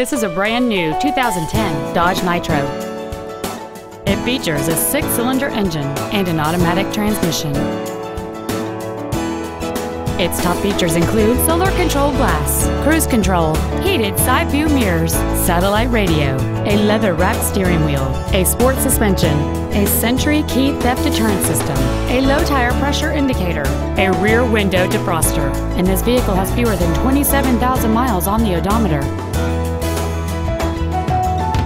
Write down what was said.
This is a brand new 2010 Dodge Nitro. It features a 6-cylinder engine and an automatic transmission. Its top features include solar-controlled glass, cruise control, heated side view mirrors, satellite radio, a leather-wrapped steering wheel, a sport suspension, a Sentry key theft deterrent system, a low tire pressure indicator, a rear window defroster, and this vehicle has fewer than 27,000 miles on the odometer.